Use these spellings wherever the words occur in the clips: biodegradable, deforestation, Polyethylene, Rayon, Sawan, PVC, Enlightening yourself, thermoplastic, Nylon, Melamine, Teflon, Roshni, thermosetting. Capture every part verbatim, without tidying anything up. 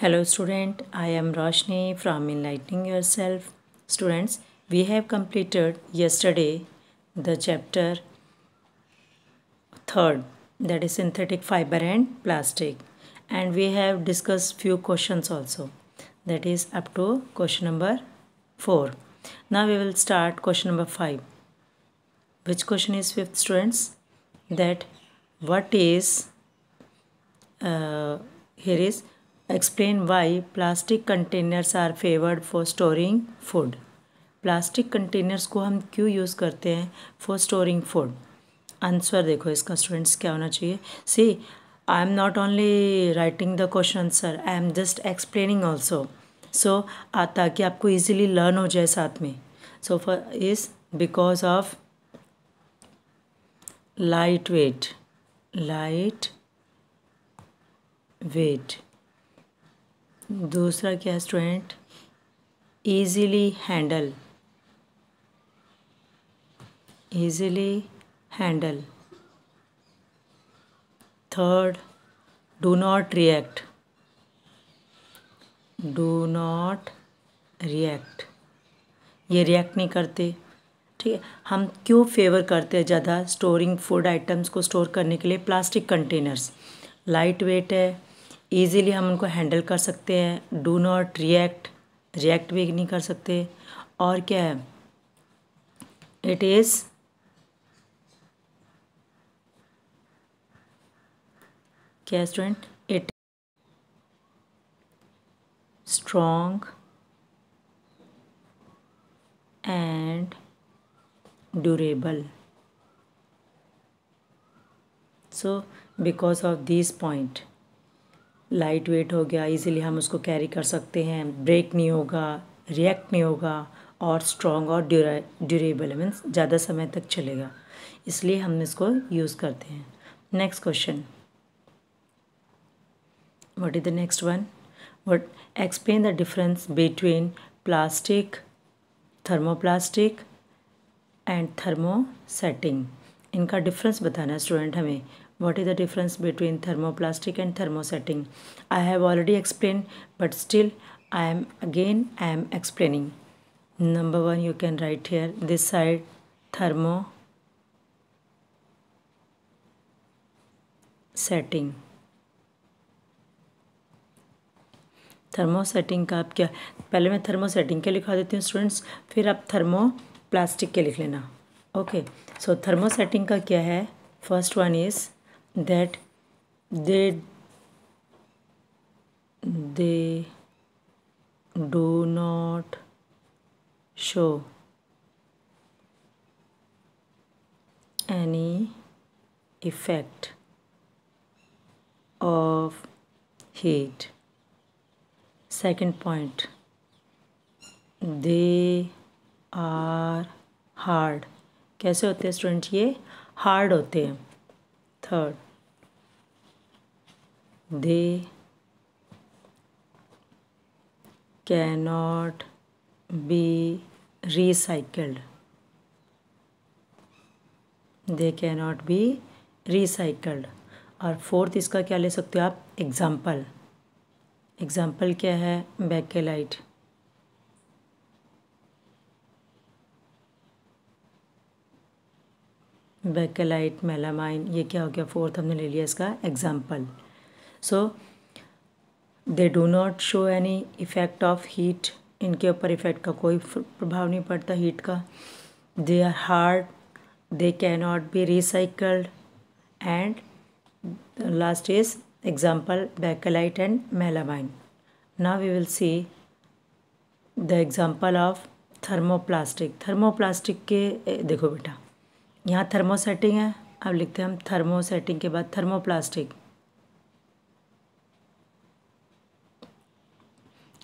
Hello student, I am Roshni from Enlightening yourself. Students, we have completed yesterday the chapter third, that is synthetic fiber and plastic, and we have discussed few questions also, that is up to question number four. Now we will start question number five. Which question is fifth, students? That what is uh, here is explain why plastic containers are favored for storing food. Plastic containers को हम क्यों use करते हैं for storing food? Answer देखो इसका students क्या होना चाहिए. See, I am not only writing the question answer, I am just explaining also, so ताकि आपको ईजिली लर्न हो जाए साथ में. So for is because of light weight light weight दूसरा क्या है student? Easily handle easily handle third, do not react do not react ये रिएक्ट नहीं करते. ठीक है, हम क्यों फेवर करते हैं ज़्यादा स्टोरिंग फूड आइटम्स को स्टोर करने के लिए? प्लास्टिक कंटेनर्स लाइट वेट है, ईज़िली हम उनको हैंडल कर सकते हैं. डू नॉट रिएक्ट, रिएक्ट भी नहीं कर सकते. और क्या है? इट इज़ क्या student? It strong and durable. So because of this point, light weight हो गया, इजीली हम उसको कैरी कर सकते हैं, ब्रेक नहीं होगा, रिएक्ट नहीं होगा, और स्ट्रॉन्ग और ड्यूरेबल मीन्स ज़्यादा समय तक चलेगा, इसलिए हम इसको यूज़ करते हैं. Next question, what is the next one? What explain the difference between plastic, thermoplastic and thermosetting. इनका डिफरेंस बताना है स्टूडेंट हमें. What is the difference between thermoplastic and thermosetting? I have already explained, but still I am again I am explaining. Number one, you can write here this side thermosetting. Thermosetting का आप क्या, पहले मैं thermosetting के लिखा देती हूँ students, फिर आप thermoplastic के लिख लेना. Okay, so thermosetting का क्या है? First one is that they they do not show any effect of heat. Second point, they are hard. कैसे होते हैं स्टूडेंट? ये हार्ड होते हैं. Third, they cannot be recycled. They cannot be recycled. और फोर्थ, इसका क्या ले सकते हो आप? एग्जाम्पल. एग्जाम्पल क्या है? बेकेलाइट. बेकेलाइट, मेलामाइन, ये क्या हो गया? फोर्थ हमने ले लिया इसका example. So they do not show any effect of heat, इनके ऊपर इफ़ेक्ट का कोई प्रभाव नहीं पड़ता हीट का. They are hard, they can not be recycled, and last is example bakelite and melamine. Now we will see the example of thermoplastic. Thermoplastic के देखो बेटा, यहाँ थर्मोसेटिंग है, अब लिखते हैं हम थर्मोसेटिंग के बाद थर्मोप्लास्टिक.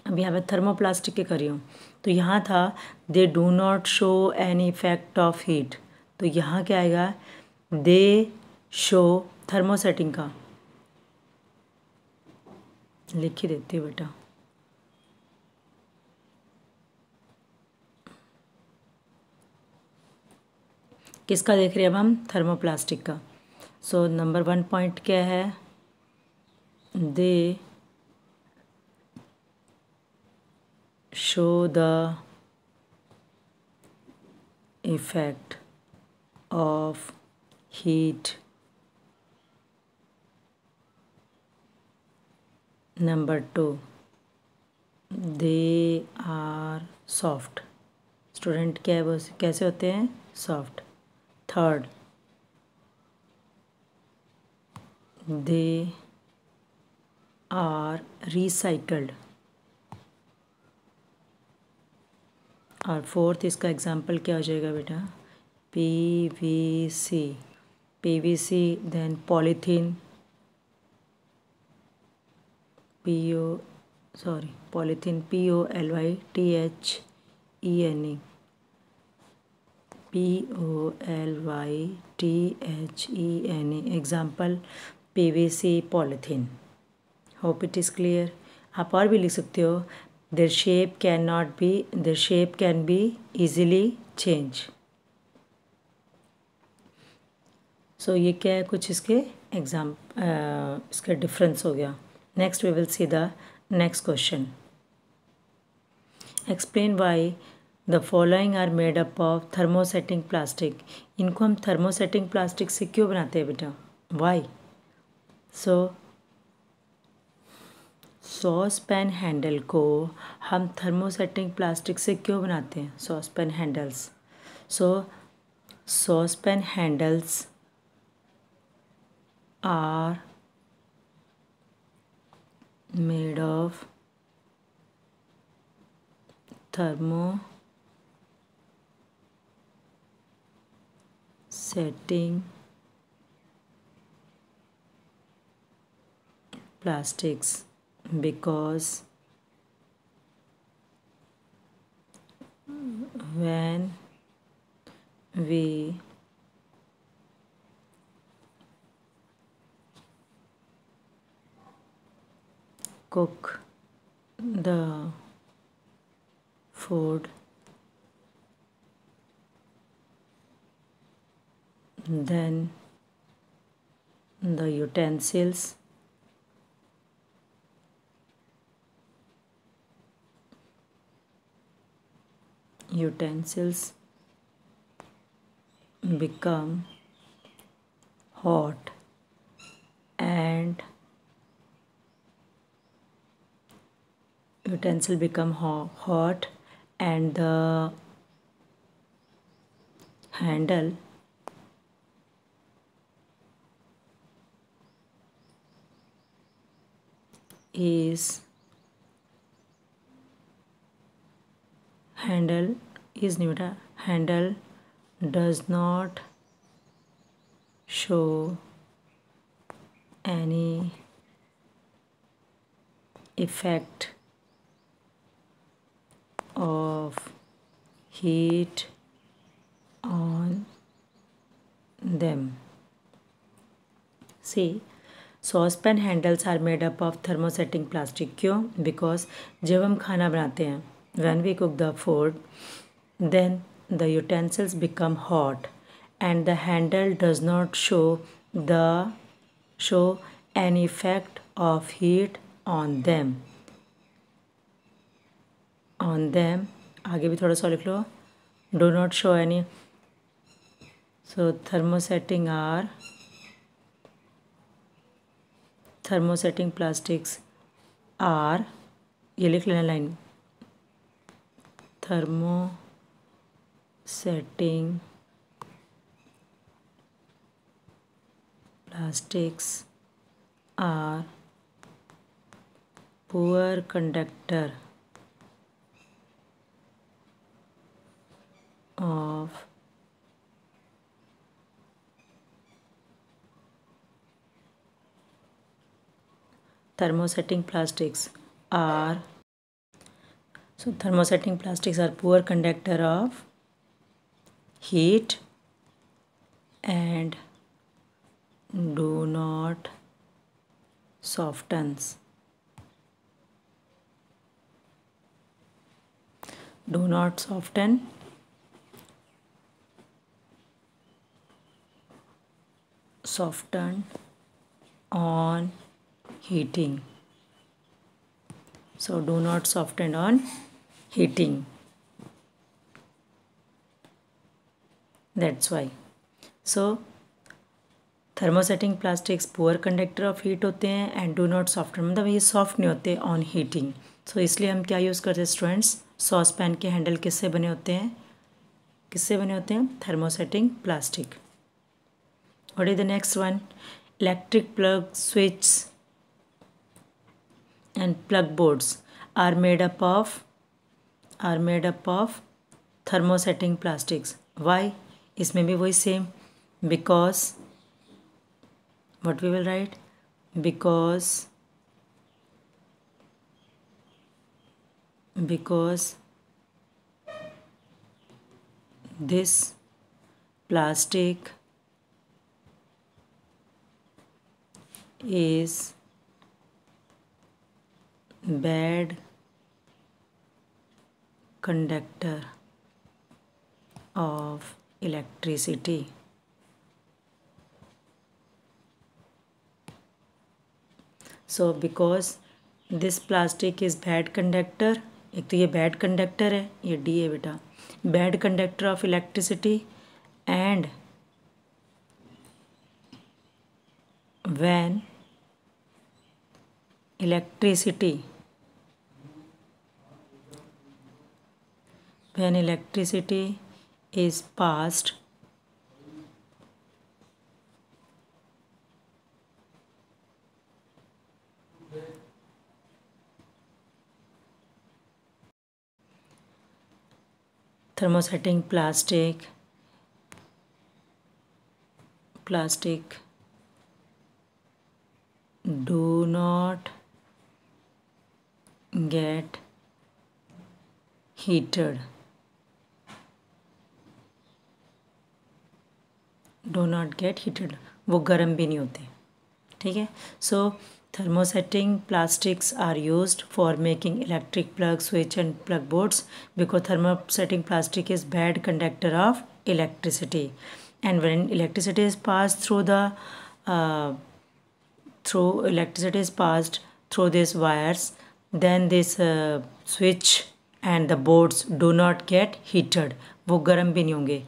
अब यहाँ पर थर्मोप्लास्टिक के करी हूँ, तो यहाँ था they do not show any effect of heat, तो यहाँ क्या आएगा? दे शो थर्मोसेटिंग का लिख ही देती हूँ बेटा. किसका देख रहे हैं अब हम? थर्मोप्लास्टिक का. सो नंबर वन पॉइंट क्या है? They show the effect of heat. Number two, they are soft. Student क्या है वो कैसे होते हैं? Soft. Third, they are recycled. और फोर्थ, इसका एग्जाम्पल क्या हो जाएगा बेटा? P V C, P V C, then polythene, P O sorry polythene, P O L Y T H E N E, P O L Y T H E N E. Example P V C, polythene. Hope it is clear. आप और भी लिख सकते हो, there shape can not be, their shape can be easily change. So ये क्या है, कुछ इसके एग्जाम इसका डिफरेंस हो गया. Next we will see the next question. Explain why the following are made up of thermosetting plastic. इनको हम थर्मोसेटिंग प्लास्टिक से क्यों बनाते हैं बेटा, why? So sauce pan handle को हम थर्मोसेटिंग प्लास्टिक से क्यों बनाते हैं? Sauce pan handles. So sauce pan handles are made of thermosetting plastics because when we cook the food, then the utensils utensils become hot and utensil become ho hot and the handle is handle is neuter. Handle does not show any effect of heat on them. See, saucepan handles are made up of thermosetting plastic. क्यों? Because जब हम खाना बनाते हैं, when we cook the food, then the utensils become hot and the handle does not show the show an effect of heat on them. On them आगे भी थोड़ा सा लिख लो. Do not show any. So thermosetting are thermosetting plastics are, ये लिख लेना line, thermosetting plastics are poor conductor of thermosetting plastics are So thermosetting plastics are poor conductor of heat and do not softens. Do not soften soften on heating. So do not soften on heating. That's why. So thermosetting plastics poor conductor of heat होते हैं and do not soften, मतलब ये soft नहीं होते on heating. So इसलिए हम क्या use करते हैं स्टूडेंट्स, सॉस पैन के हैंडल किससे बने होते हैं, किससे बने होते हैं, thermosetting plastic. What is the next one, electric plug switch and plug boards are made up of are made up of thermosetting plastics. Why, इसमें भी वही same, because what we will write, because because this plastic is bad conductor of electricity. So because this plastic is bad conductor, एक तो ये bad conductor है, ये D है बेटा, bad conductor of electricity and when electricity when electricity is passed thermosetting plastic plastic do not get heated, do not get heated, वो गर्म भी नहीं होते. ठीक है. So thermosetting plastics are used for making electric plug switch and plug boards because thermosetting plastic is bad conductor of electricity, and when electricity is passed through the uh, through electricity is passed through these wires, then this uh, switch and the boards do not get heated. वो गर्म भी नहीं होंगे.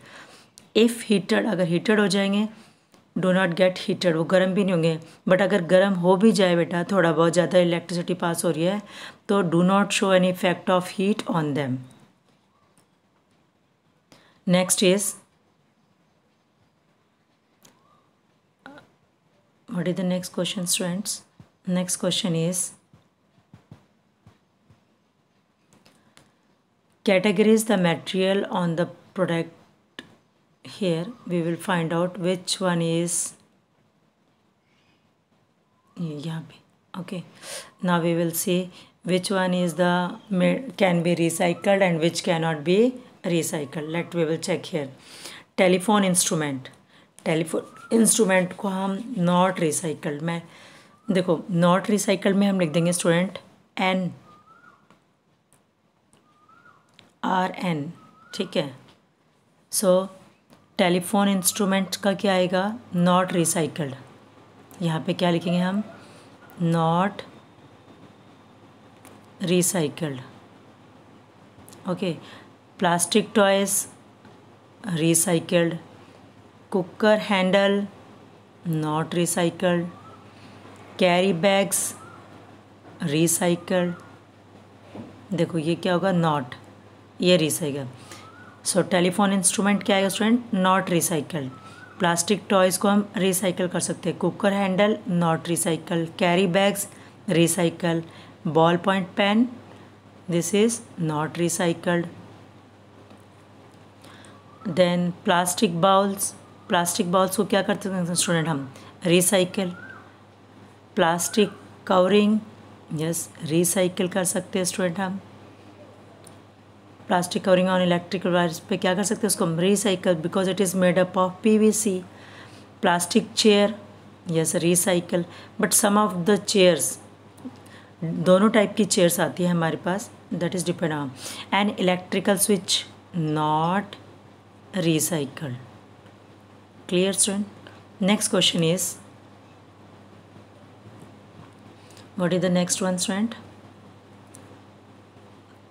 If heated, अगर heated हो जाएंगे, do not gate heated, वो गर्म भी नहीं होंगे. बट अगर गर्म हो भी जाए बेटा, थोड़ा बहुत ज़्यादा इलेक्ट्रिसिटी पास हो रही है, तो do not show any effect of heat on them. Next is, what is the next question students, next question is categories the material on the product. Here we will find out which one is यहाँ पे. Okay, now we will see which one is the can be recycled and which cannot be recycled. Let we will check here. Telephone instrument, telephone instrument को हम not recycled में, देखो not recycled में हम लिख देंगे student N R N. ठीक है. So टेलीफोन इंस्ट्रूमेंट का क्या आएगा, नॉट रिसाइकल्ड. यहाँ पे क्या लिखेंगे हम, not recycled. Okay. Plastic toys recycled, cooker handle not recycled, carry bags recycled. देखो ये क्या होगा, नॉट, ये रिसाइकल. सो टेलीफोन इंस्ट्रूमेंट क्या है student, not recycled. Plastic toys को हम रिसाइकल कर सकते हैं, cooker handle not recycle, carry bags recycle, ball point pen this is not recycled, then plastic bowls, plastic bowls को क्या करते हैं स्टूडेंट हम, recycle, plastic covering yes recycle कर सकते हैं स्टूडेंट हम, plastic covering on electrical wires पे क्या कर सकते हैं, उसको हम recycle because it is made up of PVC. Plastic chair yes recycle, but some of the chairs, दोनों टाइप की चेयर्स आती है हमारे पास, that is depend on. And electrical switch not recycle. Clear student. Next question is, what is the next one student,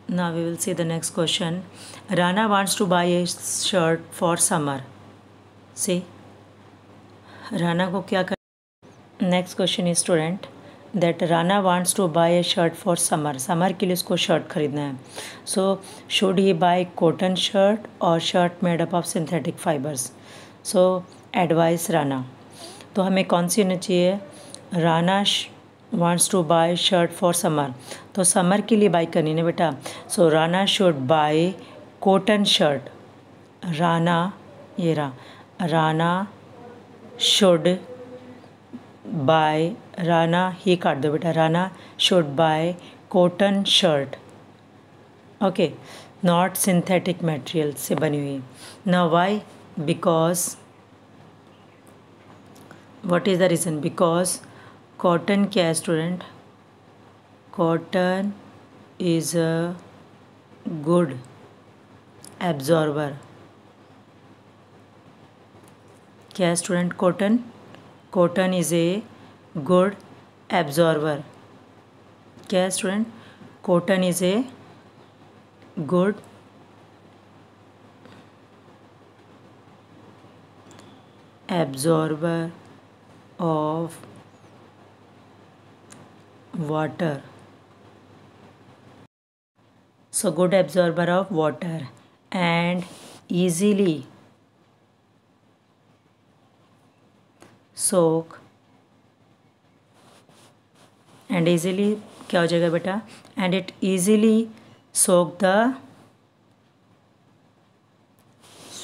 Now we will see the next question. Rana wants to buy a shirt for summer. See, Rana को क्या कर? Next question is student that Rana wants to buy a shirt for summer. Summer के लिए उसको shirt खरीदना है. So should he buy cotton shirt or shirt made up of synthetic fibers? So advice Rana. तो हमें कौन सी होनी चाहिए? Rana wants to buy shirt for summer. तो summer के लिए buy करनी है बेटा. So Rana should buy cotton shirt. Rana ये रहा. Rana should buy. Rana ही काट दो बेटा. Rana should buy cotton shirt. Okay. Not synthetic material से बनी हुई. Now why? Because. What is the reason? Because cotton क्या है student? Cotton is a good absorber. क्या है student? Cotton cotton is a good absorber. क्या है student? Cotton is a good absorber of water. So good absorber of water and easily soak and easily क्या हो जाएगा बेटा? And it easily soak the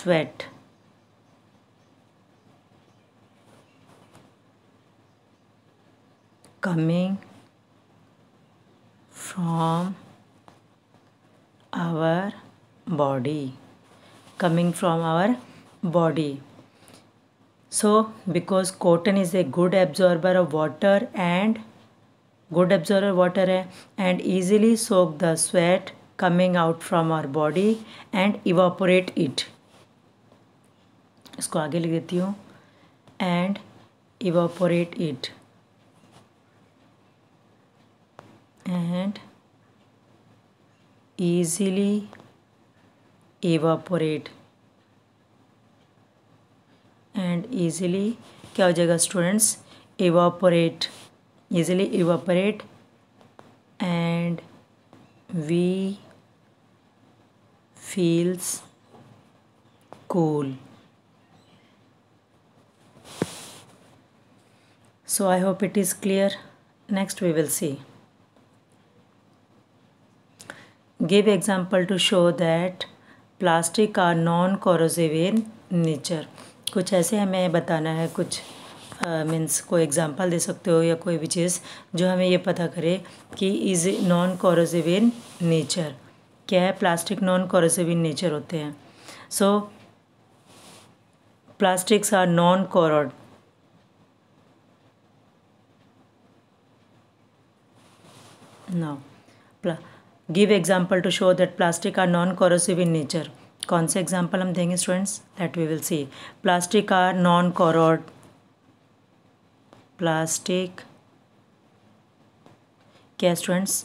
sweat. Coming from our body, coming from our body. So because cotton is a good absorber of water and good absorber of water है and easily soak the sweat coming out from our body and evaporate it. इसको आगे लिख देती हूँ and evaporate it. And easily evaporate and easily क्या हो जाएगा students? Evaporate. Easily evaporate and we feels cool. So I hope it is clear. Next we will see. Give example to show that plastic are non-corrosive in nature. कुछ ऐसे हमें बताना है, कुछ means कोई एग्जाम्पल दे सकते हो या कोई भी चीज़ जो हमें ये पता करे कि is non corrosive in nature. क्या है? Plastic non corrosive in nature होते हैं. So plastics are non corrode no प्ला Give example to show that plastic are non-corrosive in nature. कौन से example हम देंगे students? That we will see. Plastic are non-corrode. Plastic. क्या students?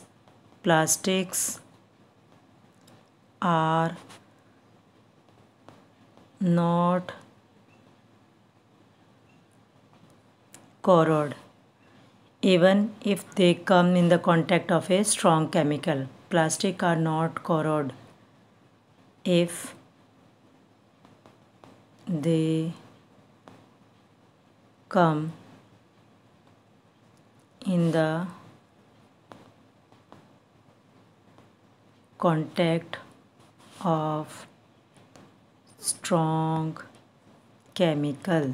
Plastics are not corrode even if they come in the contact of a strong chemical. Plastic are not corrode if they come in the contact of strong chemical.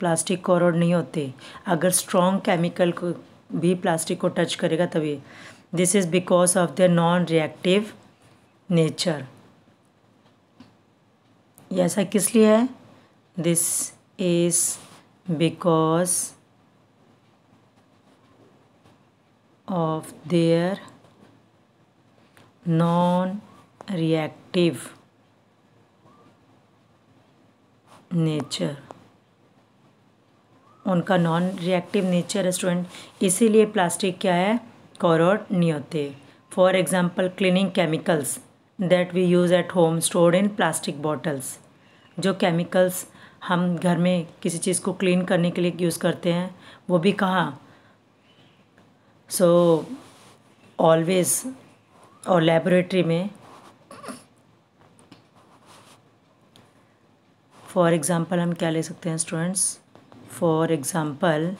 Plastic corrode नहीं होते अगर strong chemical को भी plastic को touch करेगा तभी. This is because of the non reactive nature. ऐसा किस लिए है? This is because of their non reactive nature. उनका नॉन रिएक्टिव नेचर है स्टूडेंट, इसीलिए प्लास्टिक क्या है? कॉरोड नहीं होते. For example, cleaning chemicals that we use at home stored in plastic bottles. जो chemicals हम घर में किसी चीज़ को clean करने के लिए use करते हैं, वो भी कहाँ? So always और laboratory में, for example हम क्या ले सकते हैं students? For example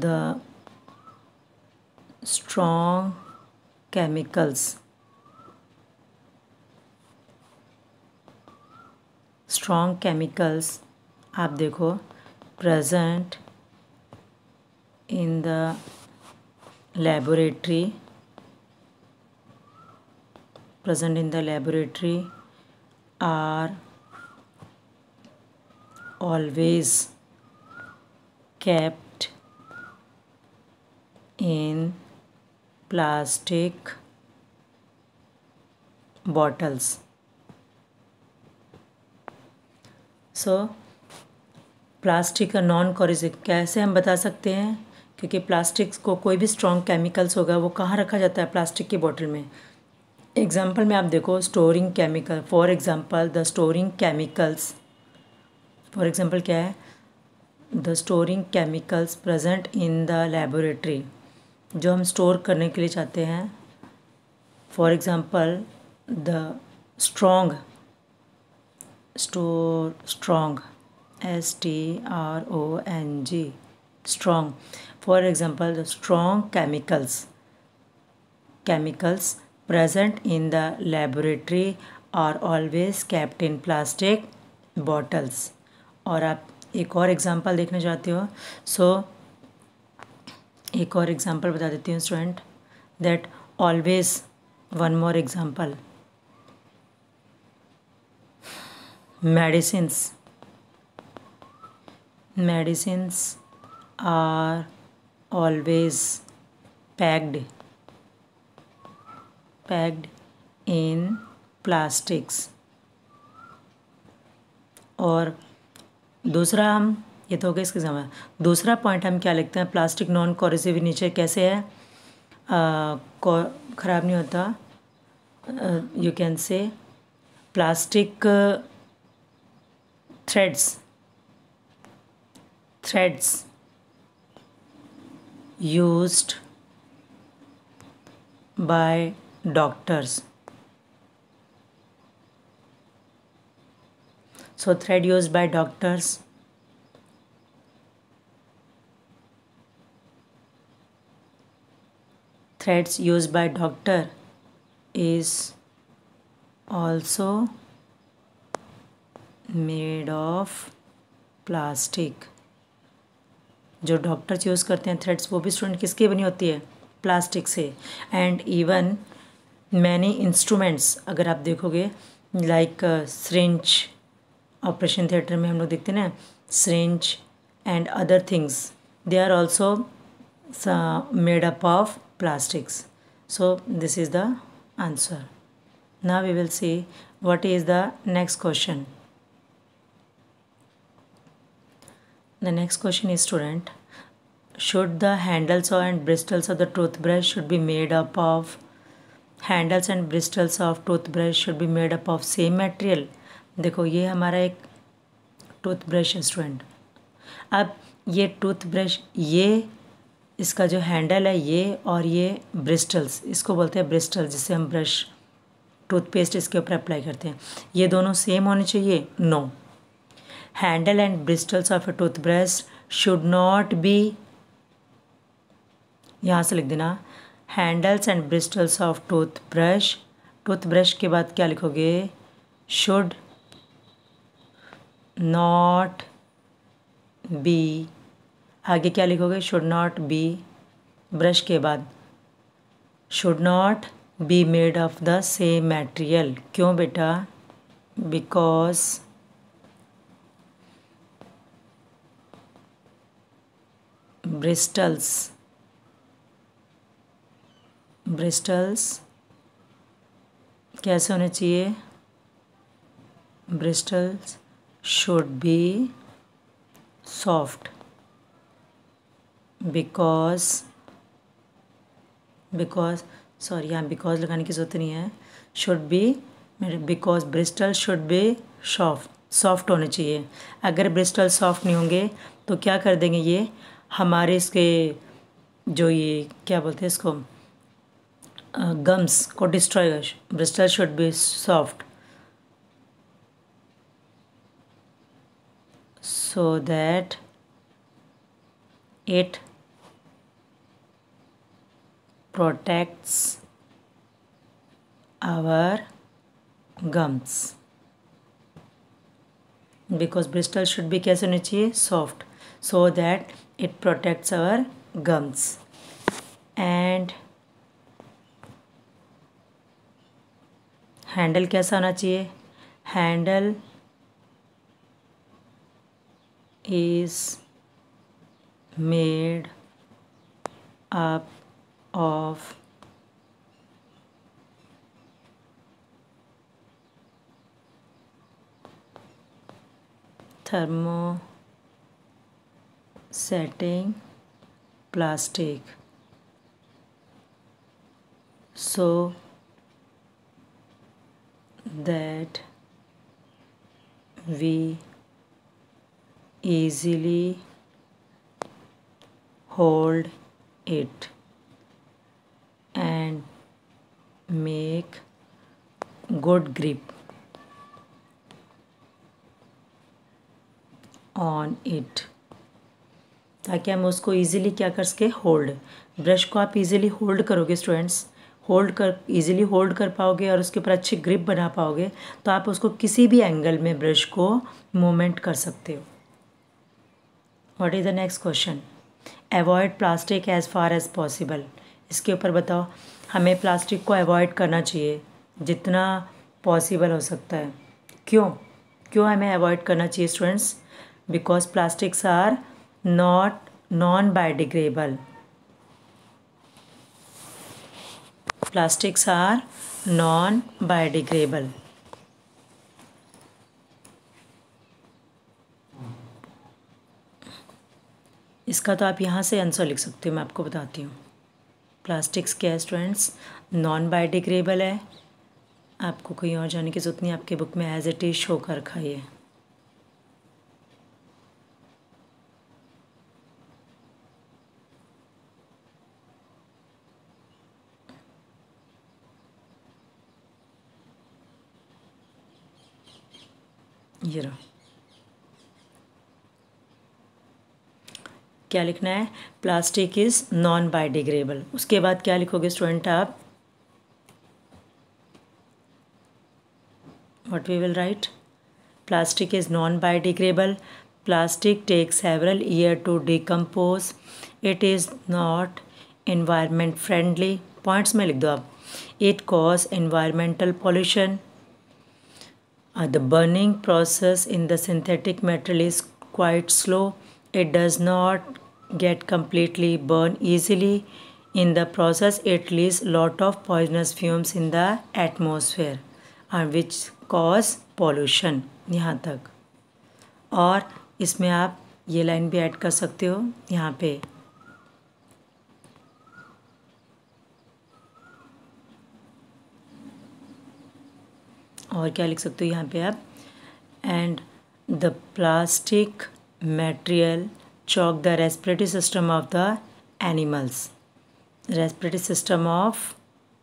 the strong chemicals strong chemicals आप देखो present in the laboratory present in the laboratory are always kept in plastic bottles. So plastic का नॉन कॉरिसिव कैसे हम बता सकते हैं, क्योंकि प्लास्टिक को कोई भी स्ट्रॉन्ग केमिकल्स होगा वो कहाँ रखा जाता है? प्लास्टिक की बोतल में। एग्जांपल में आप देखो storing chemical, for example the storing chemicals, for example क्या है? The storing chemicals present in the laboratory, जो हम स्टोर करने के लिए चाहते हैं। For example the strong store strong S T R O N G strong, for example the strong chemicals chemicals present in the laboratory are always kept in plastic bottles. और आप एक और एग्जांपल देखना चाहते हो, सो so, एक और example बता देती हूँ student, that always one more example medicines medicines are always packed packed in plastics. और दूसरा हम ये तो हो गया इसके समय, दूसरा पॉइंट हम क्या लिखते हैं? प्लास्टिक नॉन कॉरिसिव नेचर कैसे है, ख़राब नहीं होता। You can say plastic threads threads used by doctors, so thread used by doctors threads used by doctor is also made of plastic। जो डॉक्टर्स यूज़ करते हैं थ्रेड्स, वो भी स्टूडेंट किसकी बनी होती है? प्लास्टिक से। एंड इवन मैनी इंस्ट्रूमेंट्स, अगर आप देखोगे लाइक सिरिंज, ऑपरेशन थिएटर में हम लोग देखते हैं ना syringe and other things, they are also made up of plastics. So this is the answer. Now we will see what is the next question. The next question is student, should the handles and bristles of the toothbrush should be made up of handles and bristles of toothbrush should be made up of same material. देखो ये हमारा एक toothbrush student, अब ये toothbrush, ये इसका जो handle है ये, और ये ब्रिस्टल्स, इसको बोलते हैं ब्रिस्टल, जिससे हम ब्रश टूथपेस्ट इसके ऊपर अप्लाई करते हैं। ये दोनों सेम होने चाहिए? No. Handle and bristles of a toothbrush should not be, यहाँ से लिख देना handles and bristles of toothbrush, toothbrush के बाद क्या लिखोगे? शुड नॉट बी, आगे क्या लिखोगे? शुड नॉट बी, ब्रश के बाद should not be made of the same material. क्यों बेटा? बिकॉज ब्रिस्टल्स ब्रिस्टल्स कैसे होने चाहिए? Bristles should be soft because because sorry यहाँ because लगाने की जरूरत नहीं है. should be because bristle should be soft soft होने चाहिए. अगर ब्रिस्टल सॉफ्ट नहीं होंगे तो क्या कर देंगे ये हमारे इसके जो ये क्या बोलते हैं इसको गम्स को destroy. Bristle should be soft so that it protects our gums. Because bristle should भी कैसे होने चाहिए soft so that it protects our gums. And handle कैसा होना चाहिए. Handle is made up of thermosetting plastic so that we easily hold it and make good grip on it. ताकि हम उसको ईज़िली क्या कर सके होल्ड. ब्रश को आप ईज़िली होल्ड करोगे स्टूडेंट्स, होल्ड कर ईज़िली होल्ड कर पाओगे और उसके ऊपर अच्छी ग्रिप बना पाओगे तो आप उसको किसी भी एंगल में ब्रश को मूवमेंट कर सकते हो. What is the next question. Avoid plastic as far as possible. इसके ऊपर बताओ हमें प्लास्टिक को अवॉइड करना चाहिए जितना पॉसिबल हो सकता है. क्यों क्यों हमें अवॉइड करना चाहिए students. because plastics are not non biodegradable. plastics are non biodegradable इसका तो आप यहाँ से आंसर लिख सकते हो. मैं आपको बताती हूँ प्लास्टिक्स क्या है स्टूडेंट्स. नॉन बायोडिग्रेडेबल है. आपको कहीं और जाने की जरूरत नहीं. आपके बुक में एज इट इज शो कर रखा है. ये रहा क्या लिखना है. Plastic is non biodegradable. उसके बाद क्या लिखोगे स्टूडेंट आप. What we will write. Plastic is non biodegradable. Plastic take several year to decompose. It is not environment friendly. Points में लिख दो आप. It cause environmental pollution. The burning process in the synthetic material is quite slow. It does not get completely burned easily. In the process, it leaves lot of poisonous fumes in the atmosphere, and which cause pollution. यहाँ तक. और इसमें आप ये line भी add कर सकते हो यहाँ पे. और क्या लिख सकते हो यहाँ पे आप. And the plastic material choke the respiratory system of the animals. Respiratory system of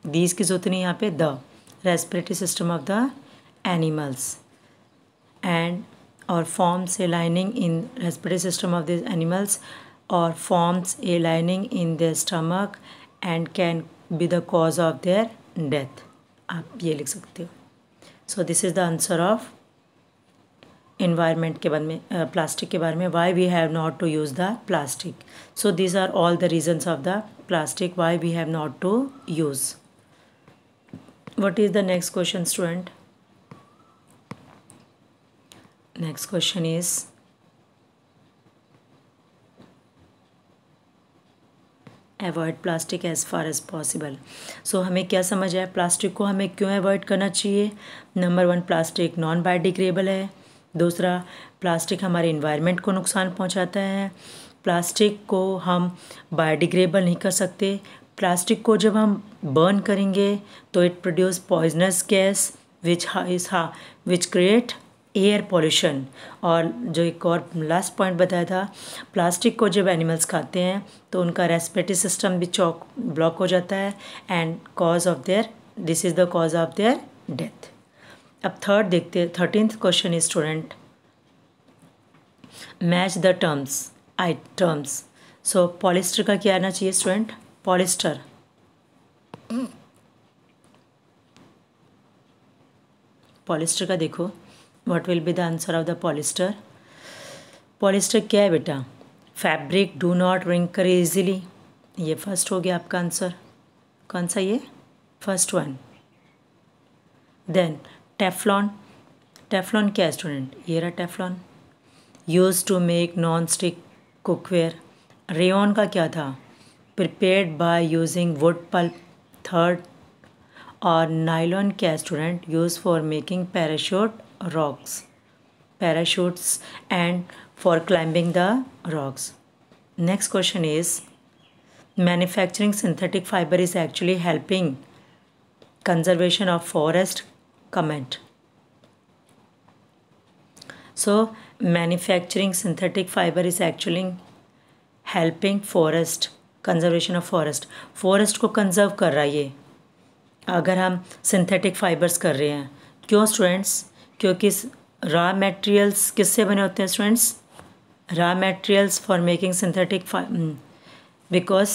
these की जरूरत नहीं यहाँ पे. The respiratory system of the animals and और forms a lining in respiratory system of this animals और forms a lining in their stomach and can be the cause of their death. आप ये लिख सकते हो. So this is the answer of environment के बारे में प्लास्टिक uh, के बारे में. Why we have not to use the plastic. So this are all the reasons of the plastic why we have not to use. What is the next question student. Next question is avoid plastic as far as possible. So हमें क्या समझ आया. Plastic को हमें क्यों avoid करना चाहिए. Number one plastic non biodegradable है. दूसरा प्लास्टिक हमारे इन्वायरमेंट को नुकसान पहुंचाता है. प्लास्टिक को हम बायोडिग्रेडेबल नहीं कर सकते। प्लास्टिक को जब हम बर्न करेंगे तो it produce poisonous gas which is हा विच क्रिएट एयर पॉल्यूशन। और जो एक और लास्ट पॉइंट बताया था, प्लास्टिक को जब एनिमल्स खाते हैं तो उनका रेस्पिरेटरी सिस्टम भी चौक ब्लॉक हो जाता है and cause of their this is the cause of their death. अब थर्ड देखते हैं, thirteenth question is student match the terms I terms. So polyester का क्या आना चाहिए स्टूडेंट? पॉलिस्टर पॉलिस्टर का देखो what will be the answer of the polyester. Polyester क्या है बेटा? Fabric do not wrinkle easily. ये फर्स्ट हो गया आपका आंसर, कौन सा ये first one. Then Teflon, Teflon क्या है स्टूडेंट? ये रहा Teflon, use to make non stick cookware. Rayon का क्या था? Prepared by using wood pulp, third. और नाइलॉन क्या student? Use for making parachute rocks, parachutes and for climbing the rocks. Next question is manufacturing synthetic fibre is actually helping conservation of forest, comment. So manufacturing synthetic fibre is actually helping forest conservation of forest, forest को conserve कर रहा है ये अगर हम synthetic fibres कर रहे हैं। क्यों स्टूडेंट्स? क्योंकि रॉ मटेरियल्स किससे बने होते हैं students? Raw materials for making synthetic, because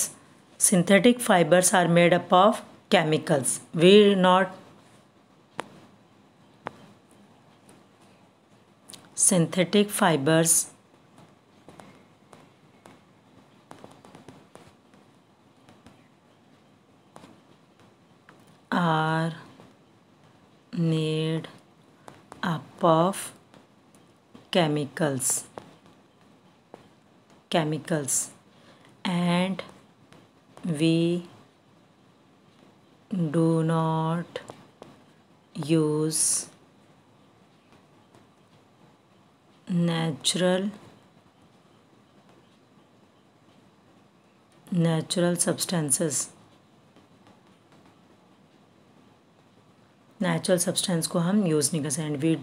synthetic fibres are made up of chemicals. We not synthetic fibres are made up of chemicals chemicals and we do not use natural natural substances। Natural substance को हम use नहीं कर सकते and we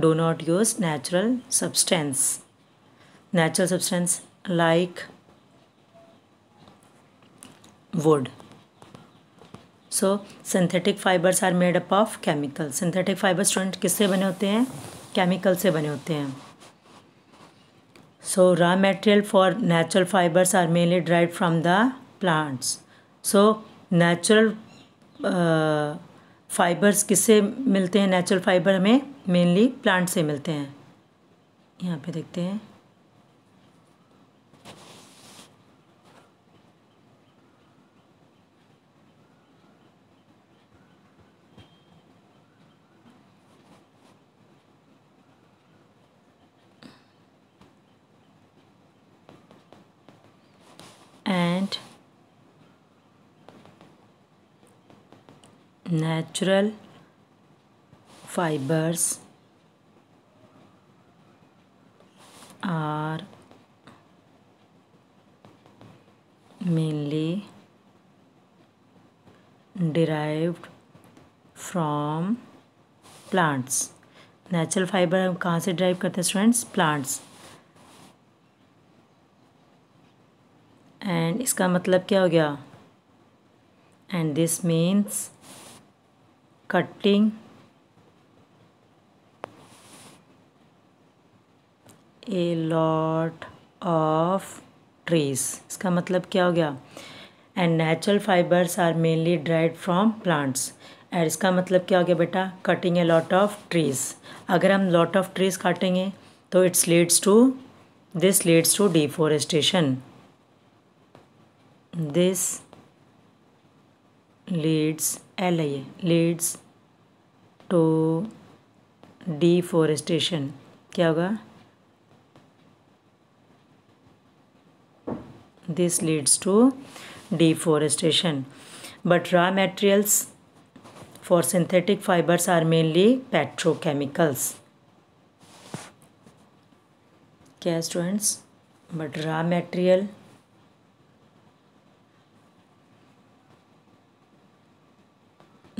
do not use natural substance. Natural substance like wood. So synthetic fibres are made up of chemical. Synthetic fibres student किससे बने होते हैं? Chemical से बने होते हैं। So raw material for natural fibres are mainly derived from the plants. So natural fibres किससे मिलते हैं? नेचुरल फाइबर हमें मेनली प्लांट से मिलते हैं। यहाँ पे देखते हैं and natural fibers are mainly derived from plants। natural fiber हम कहाँ से derive करते हैं students? plants। and इसका मतलब क्या हो गया? and this means cutting a lot of trees। इसका मतलब क्या हो गया? and natural fibers are mainly derived from plants। और इसका मतलब क्या हो गया बेटा? cutting a lot of trees। अगर हम lot of trees काटेंगे तो it's leads to this leads to deforestation। this leads L I leads to deforestation. क्या होगा? This leads to deforestation. But raw materials for synthetic fibres are mainly petrochemicals. क्या students? But raw material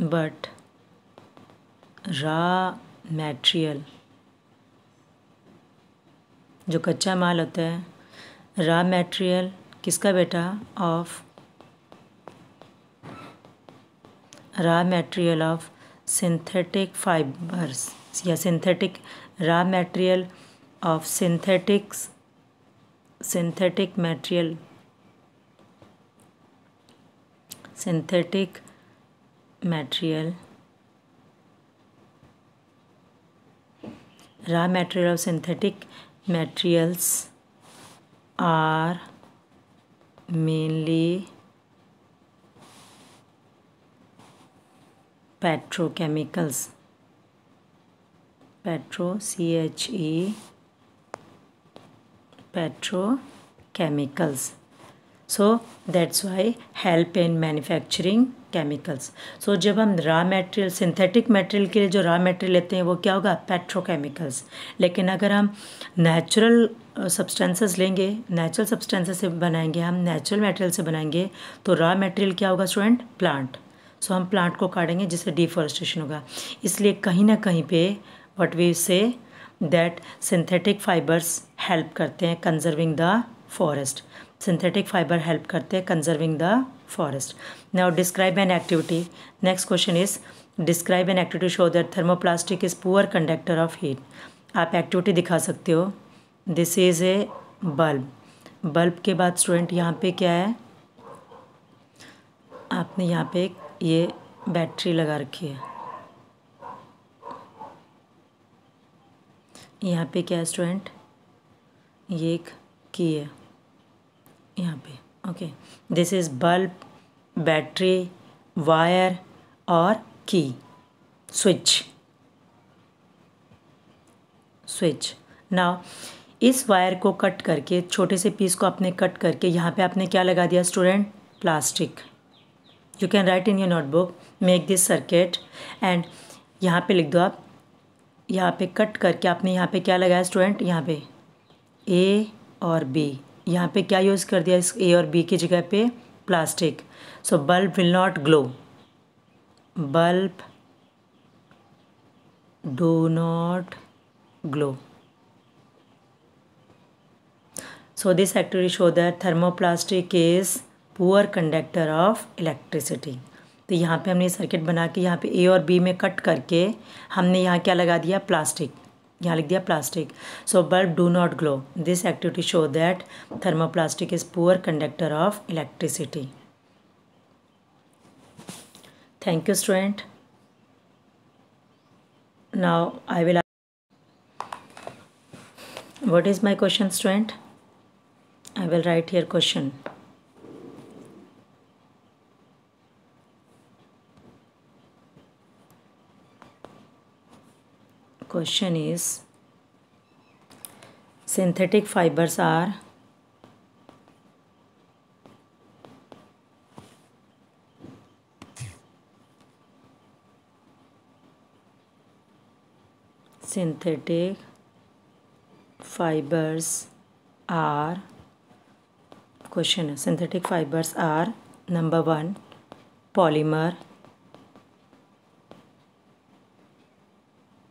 but raw material जो कच्चा माल होता है, raw material किसका बेटा? Of raw material of synthetic fibres या synthetic raw material of synthetics synthetic material synthetic material, raw material of synthetic materials are mainly petrochemicals. Petrochemicals so that's why help in manufacturing chemicals. So जब हम raw material synthetic material के लिए जो raw material लेते हैं वो क्या होगा? पेट्रोकेमिकल्स. लेकिन अगर हम नेचुरल सब्सटेंसेस लेंगे, नेचुरल सब्सटेंसेस से बनाएंगे, हम नेचुरल मटेरियल से बनाएंगे, तो रॉ मटेरियल क्या होगा स्टूडेंट? प्लांट. सो हम प्लांट को काटेंगे जिससे डिफॉरेस्टेशन होगा. इसलिए कहीं ना कहीं पे what we say that synthetic fibres help करते हैं conserving the forest. Synthetic fibre help करते हैं conserving the forest. Now describe an activity. Next question is describe an activity show that thermoplastic is poor conductor of heat. आप activity दिखा सकते हो. This is a bulb. Bulb के बाद student यहाँ पे क्या है? आपने यहाँ पे ये बैटरी लगा रखी है. यहाँ पे क्या है स्टूडेंट? ये एक की है यहाँ पे. Okay, this is bulb, battery, wire और की, स्विच स्विच नाउ इस वायर को कट करके, छोटे से पीस को आपने कट करके यहाँ पे आपने क्या लगा दिया student? Plastic. You can write in your notebook make this circuit and यहाँ पे लिख दो आप. यहाँ पे कट करके आपने यहाँ पे क्या लगाया स्टूडेंट? यहाँ पे ए और बी. यहाँ पे क्या यूज़ कर दिया इस ए और बी की जगह पे? Plastic. So bulb will not glow. Bulb do not glow. So this activity show that thermoplastic is poor conductor of electricity. तो यहाँ पे हमने सर्किट बना के यहाँ पे ए और बी में कट करके हमने यहाँ क्या लगा दिया? प्लास्टिक. यहाँ लिख दिया plastic. So bulb do not glow. This activity show that thermoplastic is poor conductor of electricity. Thank you, student. Now I will ask, what is my question, student? I will write here question. Question is, synthetic fibers are synthetic fibers are question is synthetic fibers are number one polymer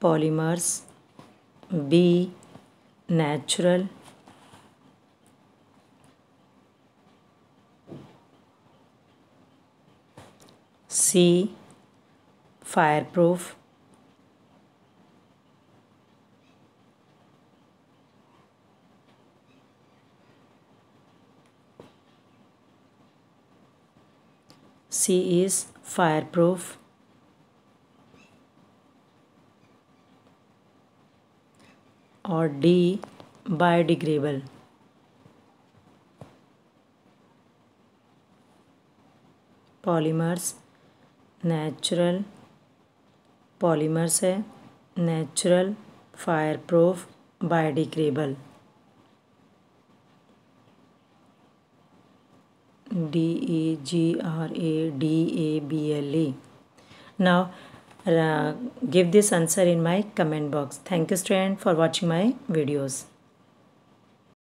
polymers, B natural, C fireproof, C is fireproof, और D biodegradable. Polymers natural polymers है, natural, fireproof, biodegradable. D A G R A D A B L E. Now Uh, give this answer in my comment box. Thank you, students, for watching my videos.